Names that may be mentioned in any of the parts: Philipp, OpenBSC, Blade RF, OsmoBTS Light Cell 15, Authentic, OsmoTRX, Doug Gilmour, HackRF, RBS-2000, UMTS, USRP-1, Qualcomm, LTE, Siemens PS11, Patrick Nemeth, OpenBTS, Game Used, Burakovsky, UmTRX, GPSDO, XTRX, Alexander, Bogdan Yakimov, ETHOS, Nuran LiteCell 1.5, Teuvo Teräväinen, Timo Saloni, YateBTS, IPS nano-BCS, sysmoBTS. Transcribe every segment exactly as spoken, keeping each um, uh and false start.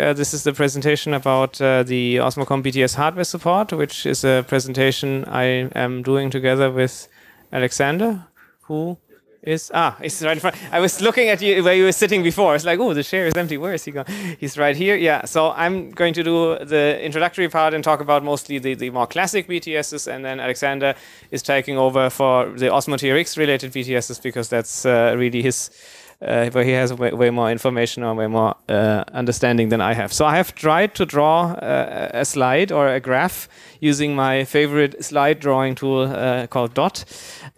Uh, this is the presentation about uh, the Osmocom B T S hardware support, which is a presentation I am doing together with Alexander, who is ah, he's right in front. I was looking at you where you were sitting before. It's like, oh, the chair is empty. Where is he going? He's right here. Yeah. So I'm going to do the introductory part and talk about mostly the, the more classic B T Ss, and then Alexander is taking over for the OsmoTRX related B T Ss because that's uh, really his. Uh, where he has way, way more information or way more uh, understanding than I have. So I have tried to draw uh, a slide or a graph using my favorite slide drawing tool uh, called Dot,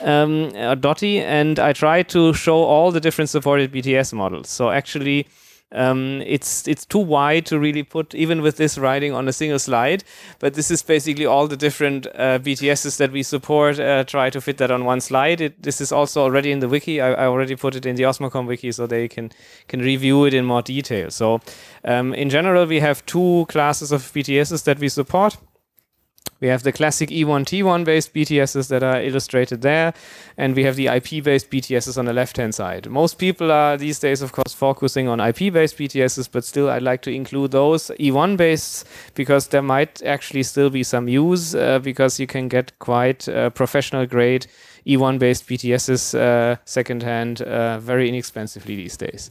um, or Dotty, and I tried to show all the different supported B T S models. So actually, Um, it's it's too wide to really put, even with this writing, on a single slide, but this is basically all the different uh, B T Ss that we support. Uh, try to fit that on one slide. It, this is also already in the wiki. I, I already put it in the Osmocom wiki, so they can can review it in more detail. So um, in general, we have two classes of B T Ss that we support. We have the classic E one T one based B T Ss that are illustrated there, and we have the I P based B T Ss on the left hand side. Most people are these days, of course, focusing on I P based B T Ss, but still I'd like to include those E one based because there might actually still be some use uh, because you can get quite uh, professional grade E one based B T Ss uh, secondhand uh, very inexpensively these days.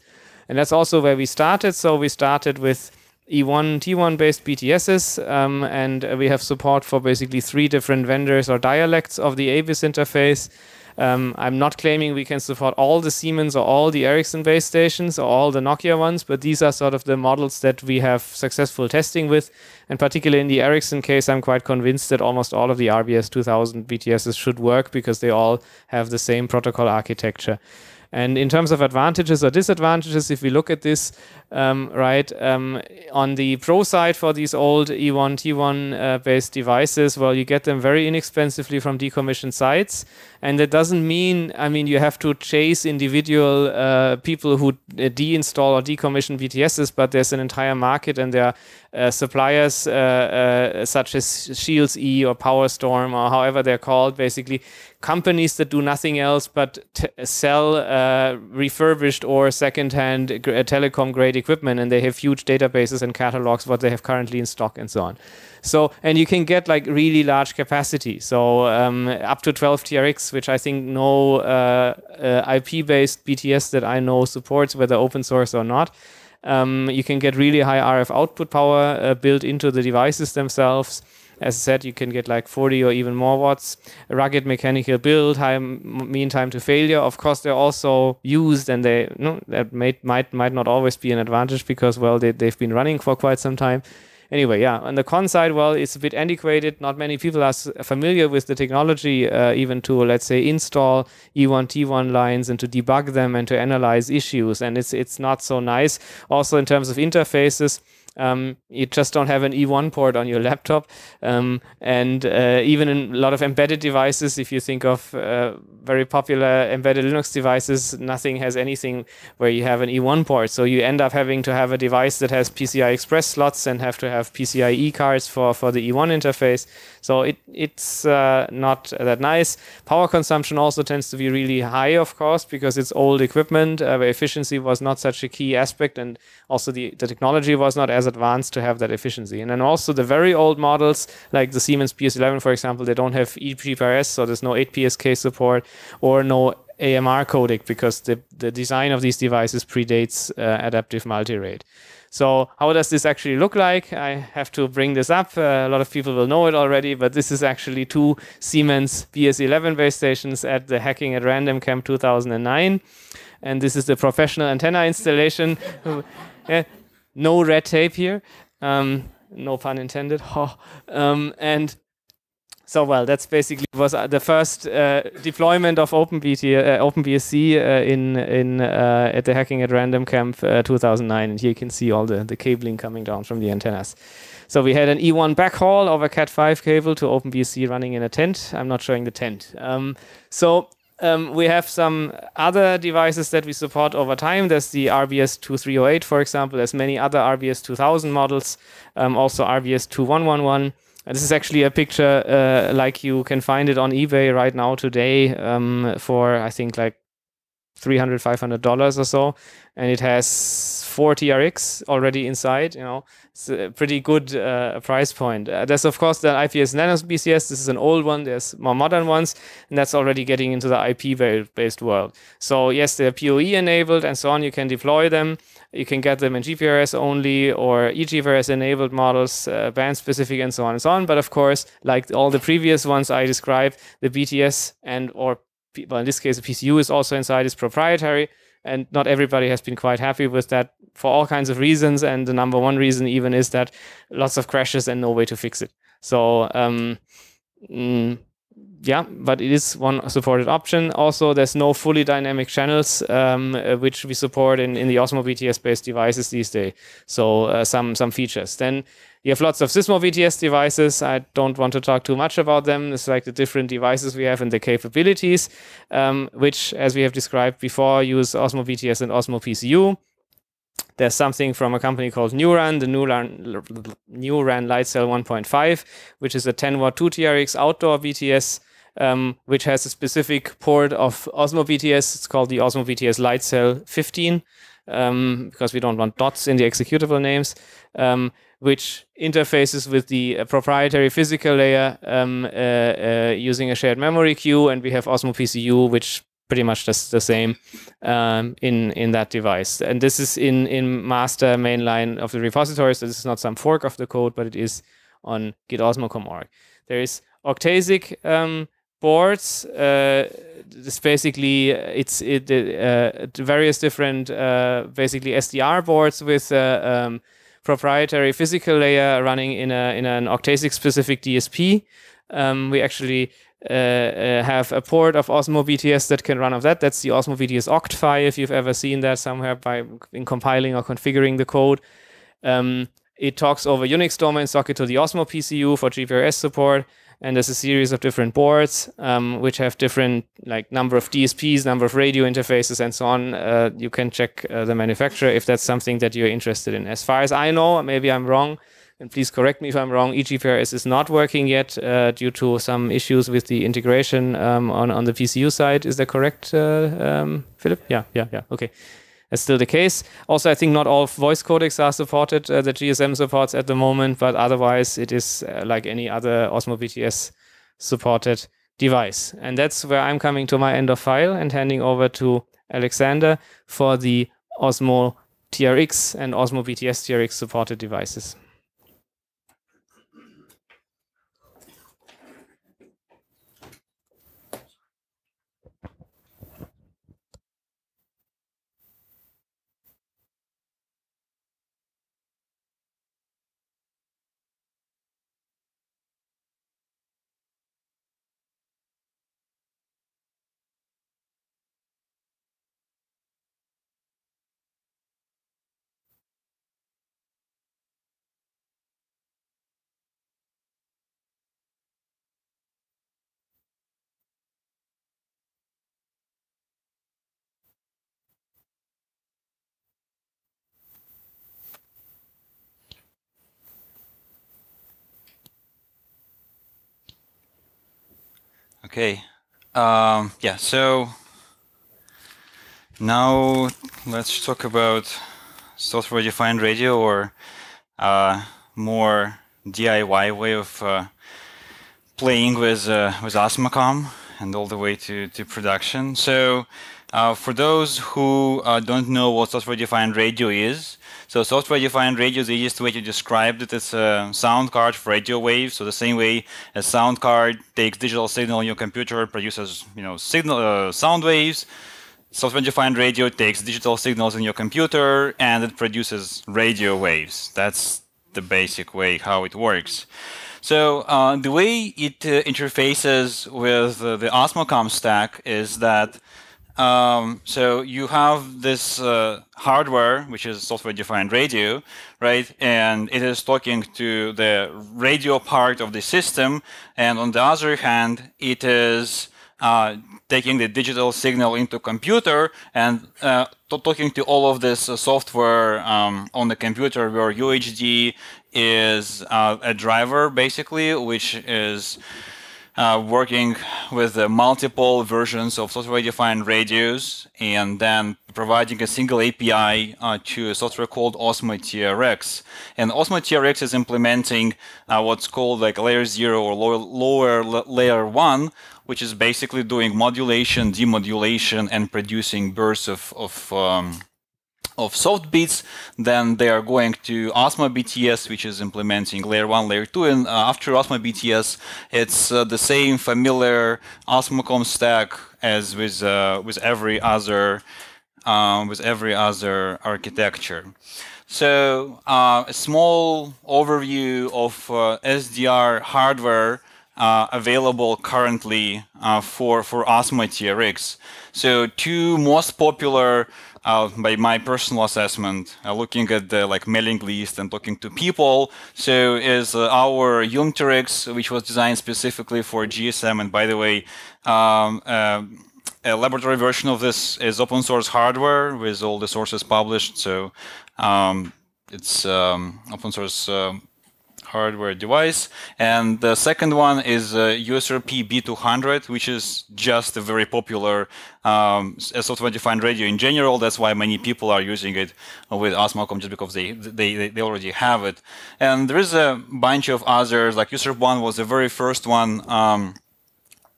And that's also where we started. So we started with E one T one based B T Ss, um, and uh, we have support for basically three different vendors or dialects of the ABIS interface. Um, I'm not claiming we can support all the Siemens or all the Ericsson base stations or all the Nokia ones, but these are sort of the models that we have successful testing with. And particularly in the Ericsson case, I'm quite convinced that almost all of the R B S two thousand B T Ss should work because they all have the same protocol architecture. And in terms of advantages or disadvantages, if we look at this, um, right, um, on the pro side for these old E one T one uh, based devices, well, you get them very inexpensively from decommissioned sites. And that doesn't mean, I mean, you have to chase individual uh, people who deinstall or decommission B T Ss, but there's an entire market, and there are uh, suppliers uh, uh, such as Shields E or PowerStorm or however they're called, basically companies that do nothing else but t sell uh, refurbished or secondhand telecom grade equipment, and they have huge databases and catalogs what they have currently in stock and so on. So, and you can get like really large capacity, so um, up to twelve T R X, which I think no uh, uh, I P-based B T S that I know supports, whether open source or not. Um, you can get really high R F output power uh, built into the devices themselves. As I said, you can get like forty or even more watts. A rugged mechanical build, high mean time to failure. Of course, they're also used, and they no, that might might might not always be an advantage because, well, they they've been running for quite some time. Anyway, yeah. On the con side, well, it's a bit antiquated. Not many people are familiar with the technology, uh, even to, let's say, install E one T one lines and to debug them and to analyze issues. And it's it's not so nice. Also, in terms of interfaces. Um, you just don't have an E one port on your laptop, um, and uh, even in a lot of embedded devices, if you think of uh, very popular embedded Linux devices, nothing has anything where you have an E one port, so you end up having to have a device that has P C I Express slots and have to have PCIe cards for, for the E one interface, so it, it's uh, not that nice. Power consumption also tends to be really high, of course, because it's old equipment uh, where efficiency was not such a key aspect, and also the, the technology was not as advanced to have that efficiency. And then also the very old models, like the Siemens P S eleven, for example, they don't have E G P R S, so there's no eight P S K support or no A M R codec because the, the design of these devices predates uh, adaptive multi-rate. So how does this actually look like? I have to bring this up. Uh, a lot of people will know it already, but this is actually two Siemens P S eleven base stations at the Hacking at Random Camp two thousand nine. And this is the professional antenna installation. Yeah. No red tape here, um, no pun intended. Oh. Um, and so, well, that's basically was the first uh, deployment of OpenBT, uh, OpenBSC uh, in in uh, at the Hacking at Random Camp uh, two thousand nine. And here you can see all the the cabling coming down from the antennas. So we had an E one backhaul over Cat five cable to OpenBSC running in a tent. I'm not showing the tent. Um, so. Um, we have some other devices that we support over time. There's the R B S twenty-three oh eight, for example. There's many other R B S two thousand models, um, also R B S twenty-one eleven. And this is actually a picture uh, like you can find it on eBay right now today um, for, I think, like three hundred, five hundred dollars or so, and it has four T R X already inside. You know, it's a pretty good uh, price point. Uh, there's of course the I P S nano-B C S. This is an old one. There's more modern ones, and that's already getting into the I P-based world. So yes, they're P O E enabled and so on. You can deploy them. You can get them in G P R S only or eGPRS enabled models, uh, band specific, and so on and so on. But of course, like all the previous ones I described, the B T S and or well, in this case, the P C U is also inside, is proprietary, and not everybody has been quite happy with that for all kinds of reasons. And the number one reason even is that lots of crashes and no way to fix it. So, um, mm, yeah, but it is one supported option. Also, there's no fully dynamic channels, um, which we support in, in the OsmoBTS-based devices these days. So uh, some, some features. Then you have lots of sysmoBTS devices. I don't want to talk too much about them. It's like the different devices we have and the capabilities, um, which, as we have described before, use OsmoBTS and OsmoPCU. There's something from a company called Nuran, the Nuran, Nuran LiteCell one point five, which is a ten watt two T R X outdoor B T S, um, which has a specific port of OsmoBTS. It's called the OsmoBTS Light Cell fifteen, um, because we don't want dots in the executable names, um, which interfaces with the uh, proprietary physical layer um, uh, uh, using a shared memory queue. And we have OsmoPCU, which pretty much just the same um, in in that device, and this is in in master mainline of the repository. So this is not some fork of the code, but it is on Git Osmocom org. There is Octasic um, boards. Uh, this basically it's it uh, various different uh, basically S D R boards with uh, um, proprietary physical layer running in a in an Octasic specific D S P. Um, we actually Uh, uh, have a port of OsmoBTS that can run off that. That's the OsmoBTS-Octphy, if you've ever seen that somewhere by in compiling or configuring the code. Um, it talks over Unix domain socket to the OsmoPCU for G P R S support, and there's a series of different boards um, which have different like number of D S Ps, number of radio interfaces, and so on. Uh, you can check uh, the manufacturer if that's something that you're interested in. As far as I know, maybe I'm wrong, and please correct me if I'm wrong, eGPRS is not working yet uh, due to some issues with the integration um, on, on the P C U side. Is that correct, uh, um, Philipp? Yeah, yeah, yeah. Okay. That's still the case. Also, I think not all voice codecs are supported uh, that G S M supports at the moment, but otherwise it is uh, like any other OsmoBTS supported device. And that's where I'm coming to my end of file and handing over to Alexander for the OsmoTRX and OsmoBTS-T R X supported devices. Okay, um, yeah, so now let's talk about software-defined radio, or uh, more D I Y way of uh, playing with uh, with Osmocom and all the way to, to production. So uh, for those who uh, don't know what software-defined radio is, so software-defined radio is the easiest way to describe it. It's a sound card for radio waves. So the same way a sound card takes digital signal on your computer, produces you know signal uh, sound waves. Software-defined radio takes digital signals in your computer and it produces radio waves. That's the basic way how it works. So uh, the way it uh, interfaces with uh, the Osmocom stack is that Um, so you have this uh, hardware, which is software-defined radio, right? And it is talking to the radio part of the system. And on the other hand, it is uh, taking the digital signal into computer and uh, talking to all of this uh, software um, on the computer, where U H D is uh, a driver, basically, which is uh, working with the multiple versions of software-defined radios and then providing a single A P I uh, to a software called OsmoTRX. And OsmoTRX is implementing uh, what's called like layer zero or lower, lower layer one, which is basically doing modulation, demodulation, and producing bursts of, of um, of soft bits. Then they are going to OsmoBTS, which is implementing layer one, layer two, and uh, after OsmoBTS, it's uh, the same familiar Osmocom stack as with uh, with every other um, with every other architecture. So uh, a small overview of uh, S D R hardware Uh, available currently uh, for for OsmoTRX. So two most popular, uh, by my personal assessment, uh, looking at the like mailing list and talking to people. So is uh, our UMTRX, which was designed specifically for G S M. And by the way, um, uh, a laboratory version of this is open source hardware with all the sources published. So um, it's um, open source. Uh, hardware device. And the second one is uh, U S R P B two hundred, which is just a very popular um, software-defined radio in general. That's why many people are using it with Osmocom, just because they, they, they already have it. And there is a bunch of others, like U S R P one was the very first one um,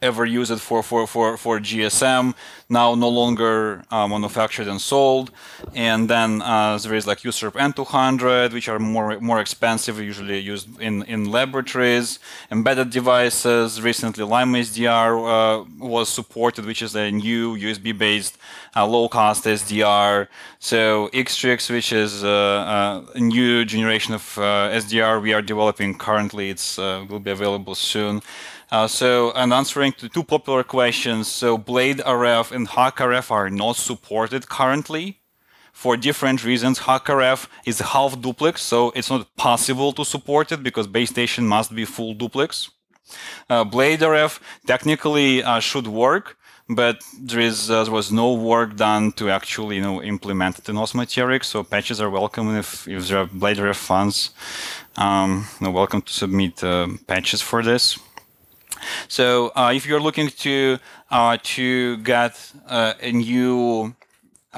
ever used for, for, for, for G S M, now no longer uh, manufactured and sold. And then uh, there is like U S R P N two hundred, which are more more expensive, usually used in, in laboratories. Embedded devices, recently LIME S D R uh, was supported, which is a new U S B-based uh, low-cost S D R. So X T R X, which is uh, a new generation of uh, S D R we are developing currently, it's uh, will be available soon. Uh, so, and answering to two popular questions, so Blade R F and HackRF are not supported currently for different reasons. HackRF is half duplex, so it's not possible to support it because base station must be full duplex. Uh, Blade R F technically uh, should work, but there is uh, there was no work done to actually you know implement it in OsmoTRX, so patches are welcome if if there are Blade R F fans. Um, you're welcome to submit uh, patches for this. So uh, if you're looking to uh, to get uh, a new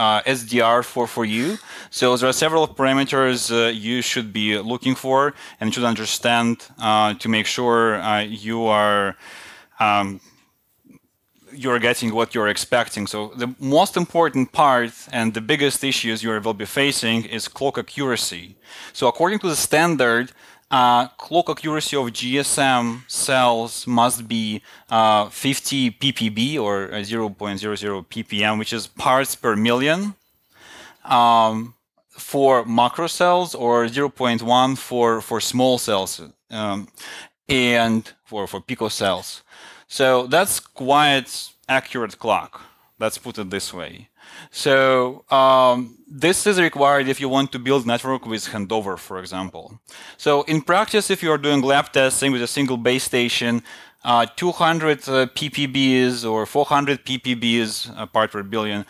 uh, S D R for, for you, so there are several parameters uh, you should be looking for and should understand uh, to make sure uh, you are um, you're getting what you're expecting. So the most important part and the biggest issues you will be facing is clock accuracy. So according to the standard, Uh, clock accuracy of G S M cells must be uh, fifty P P B or zero point zero zero P P M, which is parts per million um, for macro cells, or zero point one for, for small cells um, and for, for pico cells. So that's quite accurate clock. Let's put it this way. So um, this is required if you want to build network with handover, for example. So in practice, if you are doing lab testing with a single base station, uh, two hundred P P Bs or four hundred P P Bs uh, part per billion,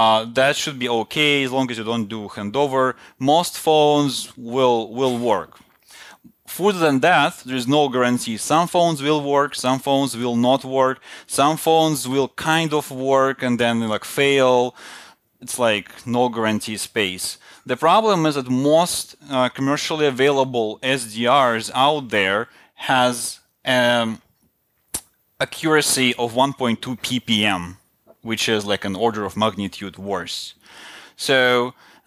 uh, that should be okay as long as you don't do handover. Most phones will will work. Further than that, there is no guarantee. Some phones will work, some phones will not work, some phones will kind of work and then like fail. It's like no guarantee space. The problem is that most uh, commercially available S D Rs out there has um, accuracy of one point two P P M, which is like an order of magnitude worse. So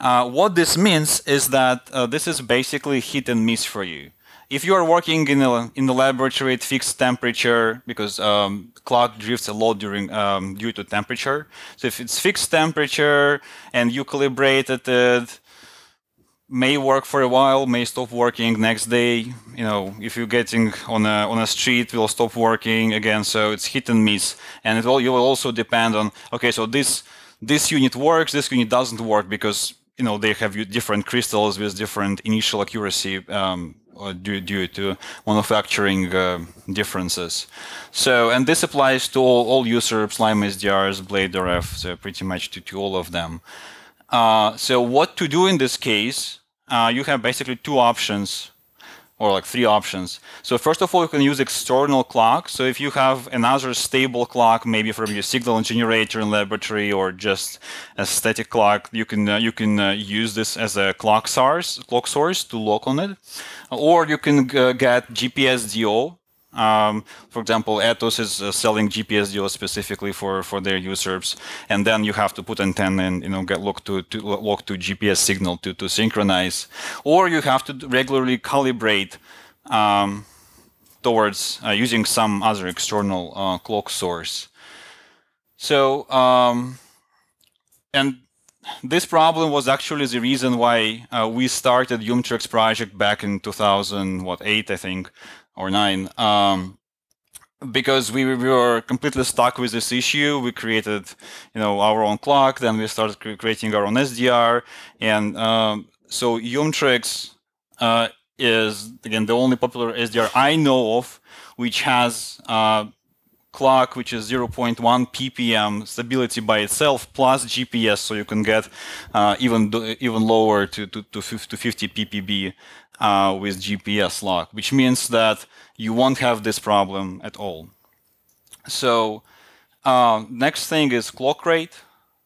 uh, what this means is that uh, this is basically hit and miss for you. If you are working in the in the laboratory at fixed temperature, because um, clock drifts a lot during um, due to temperature. So if it's fixed temperature and you calibrate it, it may work for a while, may stop working next day. You know, if you're getting on a on a street, it will stop working again. So it's hit and miss, and it will you will also depend on okay. So this this unit works, this unit doesn't work because you know they have different crystals with different initial accuracy. Um, Due, due to manufacturing uh, differences. So, and this applies to all, all U S R Ps, LIME S D Rs, Blade R F, so pretty much to, to all of them. Uh, so what to do in this case, uh, you have basically two options. or like three options. So first of all, you can use external clock. So if you have another stable clock, maybe from your signal and generator in laboratory, or just a static clock, you can uh, you can uh, use this as a clock source, clock source to lock on it. Or you can uh, get G P S D O. Um, for example, ETHOS is uh, selling G P S D O specifically for for their userps, and then you have to put antenna and, you know, get locked to, to lock to G P S signal to to synchronize, or you have to regularly calibrate um, towards uh, using some other external uh, clock source. So um, and. This problem was actually the reason why uh, we started UMTRX project back in two thousand eight, I think, or nine, um, because we, we were completely stuck with this issue. We created, you know, our own clock, then we started creating our own S D R, and um, so UMTRX uh, is again the only popular S D R I know of which has. Uh, clock which is zero point one P P M stability by itself plus G P S, so you can get uh, even even lower to to to fifty P P B uh, with G P S lock, which means that you won't have this problem at all. So uh, next thing is clock rate.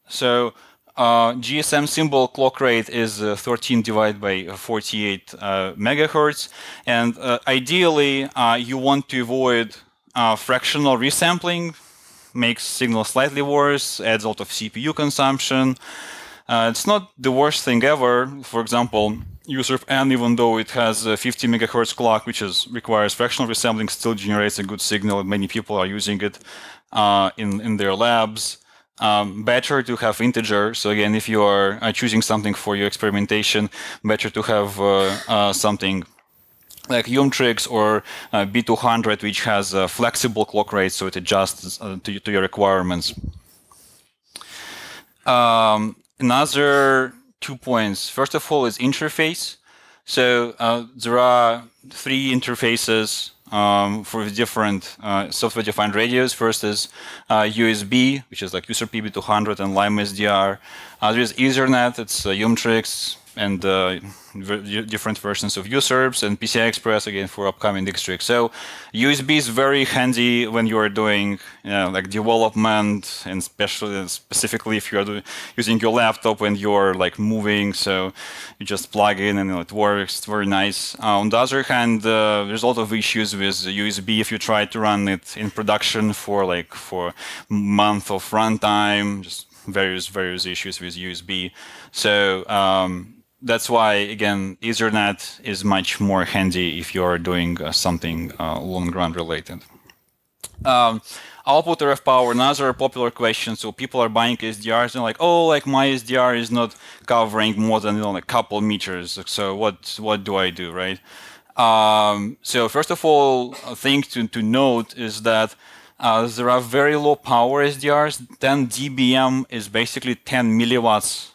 So uh, G S M symbol clock rate is uh, thirteen divided by forty-eight uh, megahertz, and uh, ideally uh, you want to avoid Uh, fractional resampling. Makes signal slightly worse, adds a lot of C P U consumption. Uh, it's not the worst thing ever. For example, U S R P N, even though it has a fifty megahertz clock, which is, requires fractional resampling, still generates a good signal. Many people are using it uh, in, in their labs. Um, better to have integer. So again, if you are uh, choosing something for your experimentation, better to have uh, uh, something like UMTRX or uh, B two hundred, which has a flexible clock rate, so it adjusts uh, to, to your requirements. Um, another two points. First of all is interface. So uh, there are three interfaces um, for different uh, software-defined radios. First is uh, U S B, which is like U S R P B two hundred and LIME S D R. Uh, there is Ethernet, it's uh, UMTRX, and uh, different versions of U S R Ps, and P C I Express again for upcoming X T R X. So U S B is very handy when you are doing, you know, like development, and especially specifically if you are doing, using your laptop when you are like moving. So you just plug in and, you know, it works. It's very nice. Uh, on the other hand, uh, there's a lot of issues with U S B if you try to run it in production for like for month of runtime. Just various various issues with U S B. So um, that's why, again, Ethernet is much more handy if you are doing uh, something uh, long-run related. Um, output R F power, another popular question. So people are buying S D Rs and like, oh, like my S D R is not covering more than, you know, like a couple meters. So what what do I do, right? Um, so first of all, a thing to to note is that uh, there are very low power S D Rs. ten D B M is basically ten milliwatts.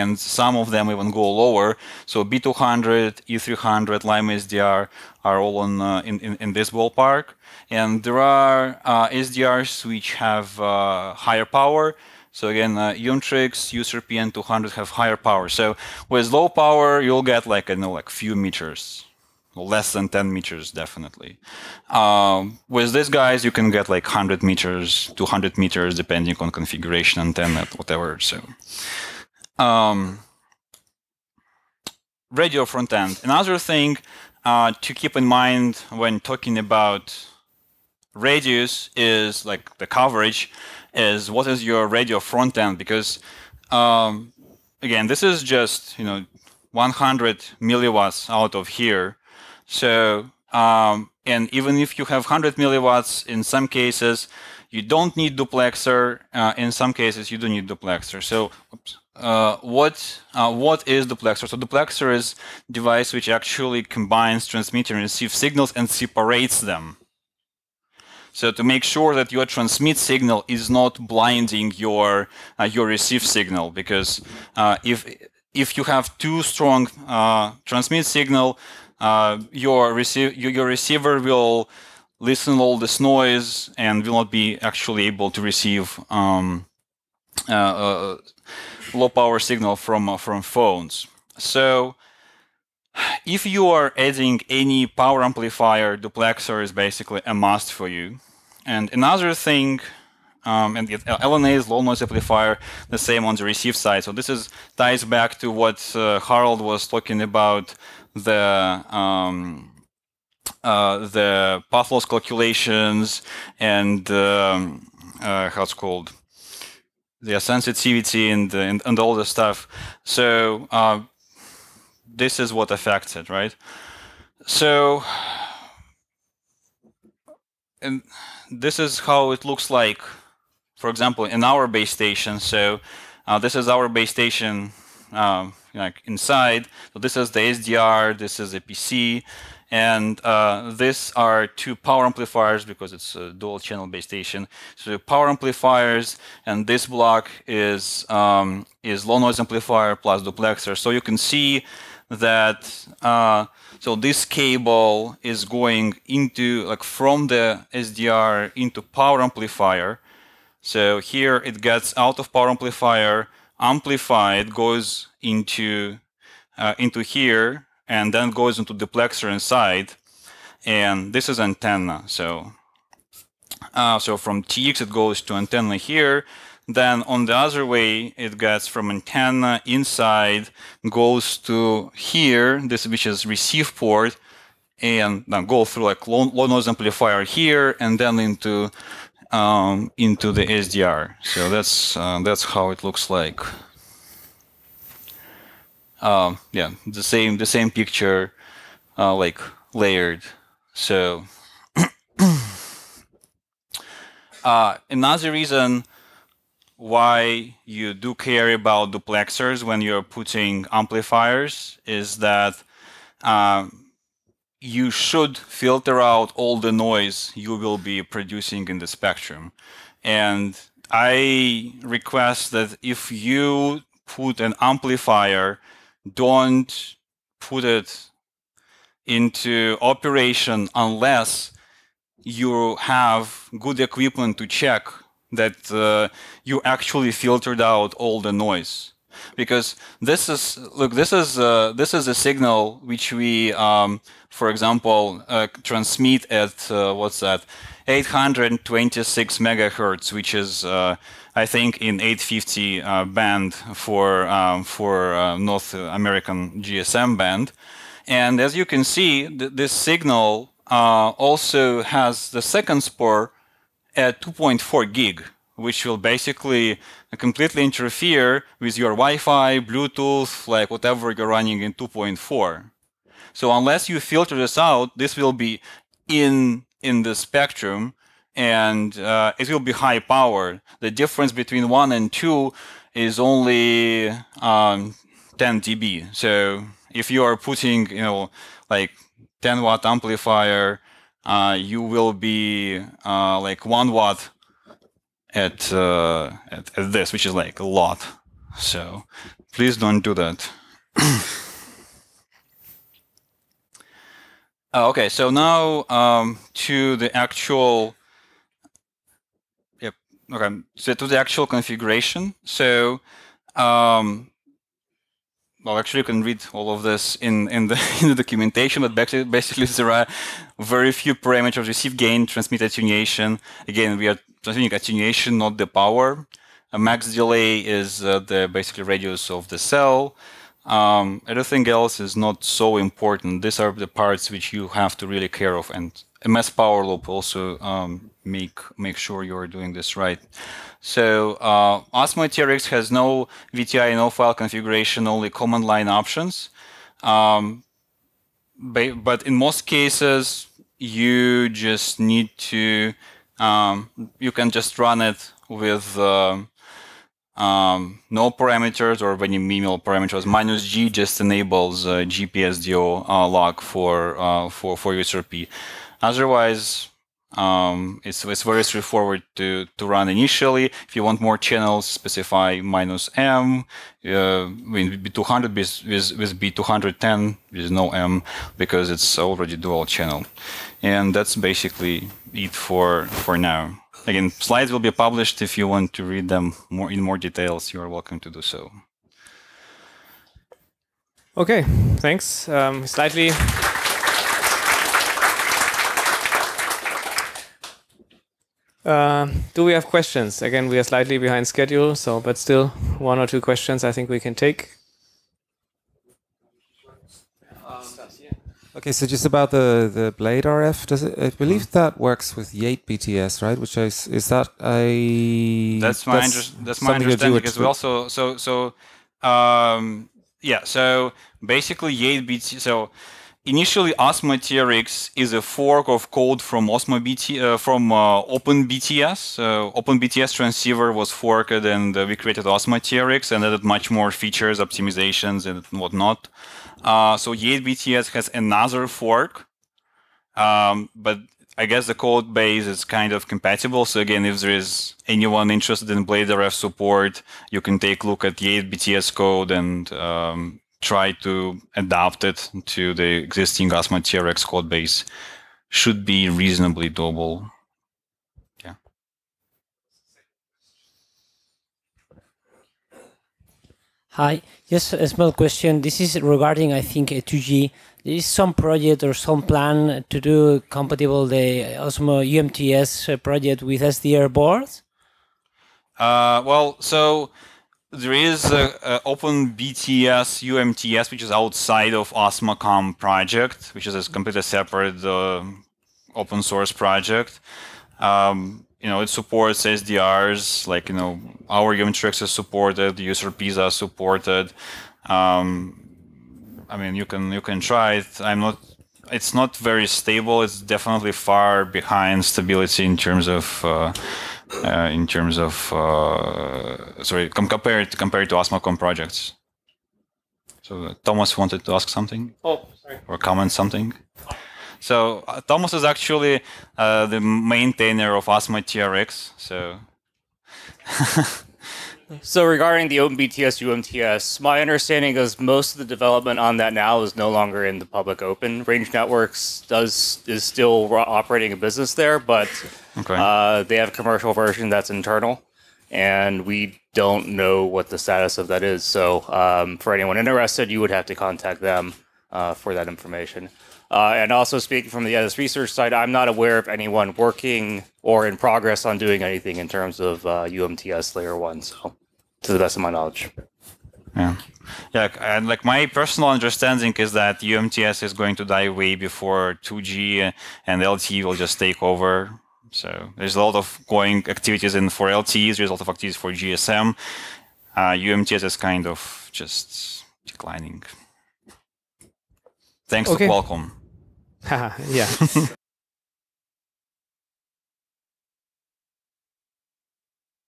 And some of them even go lower. So B two hundred, E three hundred, LIME S D R are all on, uh, in, in, in this ballpark. And there are uh, S D Rs which have uh, higher power. So again, uh, UMTRX, U S R P N two hundred have higher power. So with low power, you'll get like, you know, like few meters. Less than ten meters, definitely. Um, with these guys, you can get like one hundred meters, two hundred meters, depending on configuration, antenna, whatever. So. Um, radio front end. Another thing uh, to keep in mind when talking about radios is like the coverage is what is your radio front end, because um, again, this is just, you know, one hundred milliwatts out of here. So um, and even if you have one hundred milliwatts, in some cases you don't need duplexer. Uh, in some cases you do need duplexer. So oops. Uh, what uh, what is duplexer? So duplexer is a device which actually combines transmitter and receive signals and separates them. So to make sure that your transmit signal is not blinding your uh, your receive signal, because uh, if if you have too strong uh, transmit signal, uh, your receive your, your receiver will listen to all this noise and will not be actually able to receive. Um, Uh, uh, low power signal from uh, from phones. So If you are adding any power amplifier, duplexer is basically a must for you. And another thing, um, and L N A is low noise amplifier, the same on the receive side. So this is ties back to what uh, Harold was talking about, the um, uh, the path loss calculations and um, uh, how it's called, the sensitivity and, and and all the stuff. So uh, this is what affects it, right? So. And this is how it looks like, for example, in our base station. So uh, this is our base station, um, like inside. So this is the S D R, this is a P C, and uh, these are two power amplifiers because it's a dual channel base station. So power amplifiers, and this block is um, is low noise amplifier plus duplexer. So you can see that uh, so this cable is going into, like, from the S D R into power amplifier. So here it gets out of power amplifier, amplified, goes into uh, into here, and then goes into duplexer inside. And this is antenna. So uh, so from T X it goes to antenna here. Then on the other way, it gets from antenna inside, goes to here, this which is receive port, and then go through like low, low noise amplifier here, and then into um, into the S D R. So that's uh, that's how it looks like. Uh, yeah, the same the same picture, uh, like layered. So uh, another reason why you do care about duplexers when you're putting amplifiers is that um, you should filter out all the noise you will be producing in the spectrum. And I request that if you put an amplifier, don't put it into operation unless you have good equipment to check that uh, you actually filtered out all the noise, because this is look this is uh, this is a signal which we um, for example uh, transmit at uh, what's that eight hundred twenty-six megahertz, which is uh, I think in eight fifty uh, band for um, for uh, North American G S M band. And as you can see, th this signal uh, also has the second spur at two point four gig, which will basically completely interfere with your Wi-Fi, Bluetooth, like whatever you're running in two point four. So unless you filter this out, this will be in in the spectrum, and uh, it will be high power. The difference between one and two is only um, ten dB. So if you are putting, you know, like ten watt amplifier, Uh, you will be uh, like one watt at, uh, at at this, which is like a lot. So please don't do that. uh, okay, so now um, to the actual. Yep. Okay. So to the actual configuration. So. Um, Well, actually, you can read all of this in, in, the, in the documentation, but basically, basically there are very few parameters: receive gain, transmit attenuation. Again, we are transmitting attenuation, not the power. A max delay is uh, the basically radius of the cell. Um, everything else is not so important. These are the parts which you have to really care of. And M S power loop also um, make make sure you are doing this right. So uh, OsmoTRX has no V T I, no file configuration, only command line options. Um, but in most cases, you just need to um, you can just run it with. Uh, Um, no parameters or any minimal parameters. Minus G just enables uh, G P S D O uh, log for uh, for for U S R P. Otherwise, um, it's it's very straightforward to to run initially. If you want more channels, specify minus M. Uh, with B two hundred with with B two ten with no M because it's already dual channel. And that's basically it for for now. Again, slides will be published. If you want to read them more in more details, you are welcome to do so. Okay, thanks. Um, slightly. Uh, do we have questions? Again, we are slightly behind schedule, so but still one or two questions I think we can take. Okay, so just about the the Blade R F, does it? I believe that works with YateBTS, right? Which is is that a that's my that's, inter that's my understanding as well. So so so um, yeah. So basically YateBTS. So initially, OsmoTRX is a fork of code from OsmoBT uh, from uh, OpenBTS. Uh, OpenBTS transceiver was forked, and uh, we created OsmoTRX and added much more features, optimizations, and whatnot. Uh, so YateBTS has another fork, um, but I guess the code base is kind of compatible. So again, if there is anyone interested in Blade R F support, you can take a look at YateBTS code and um, try to adapt it to the existing OsmoTRX code base. Should be reasonably doable. Yeah. Hi. Yes, a small question. This is regarding, I think, two G. There is some project or some plan to do compatible the Osmo U M T S project with S D R boards? Uh, well, so there is uh, uh, OpenBTS U M T S, which is outside of Osmocom project, which is a completely separate uh, open source project. Um, You know, it supports S D Rs, like, you know, our UmTRX is supported, the U S R Ps are supported. Um, I mean, you can you can try it. I'm not. It's not very stable. It's definitely far behind stability in terms of uh, uh, in terms of uh, sorry, compared compared to Osmocom projects. So uh, Thomas wanted to ask something. Oh, sorry. Or comment something. So uh, Thomas is actually uh, the maintainer of OsmoTRX. So, so regarding the OpenBTS U M T S, my understanding is most of the development on that now is no longer in the public open. Range Networks does is still operating a business there, but okay. uh, they have a commercial version that's internal, and we don't know what the status of that is. So um, for anyone interested, you would have to contact them uh, for that information. Uh, and also speaking from the this research side, I'm not aware of anyone working or in progress on doing anything in terms of uh, U M T S layer one. So, to the best of my knowledge. Yeah, yeah. And like my personal understanding is that U M T S is going to die way before two G, and L T E will just take over. So there's a lot of going activities in for L T Es. There's a lot of activities for G S M. Uh, U M T S is kind of just declining. Thanks okay. to Qualcomm. yeah.